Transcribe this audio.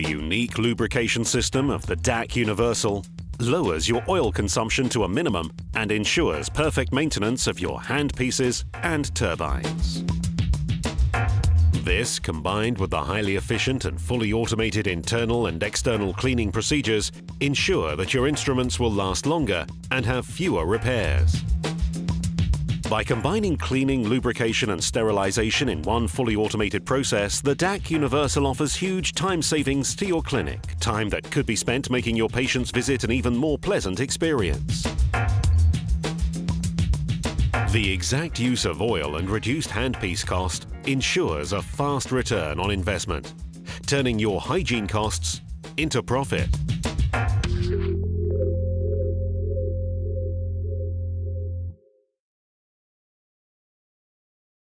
The unique lubrication system of the DAC Universal lowers your oil consumption to a minimum and ensures perfect maintenance of your handpieces and turbines. This, combined with the highly efficient and fully automated internal and external cleaning procedures, ensure that your instruments will last longer and have fewer repairs. By combining cleaning, lubrication and sterilization in one fully automated process, the DAC Universal offers huge time savings to your clinic, time that could be spent making your patient's visit an even more pleasant experience. The exact use of oil and reduced handpiece cost ensures a fast return on investment, turning your hygiene costs into profit.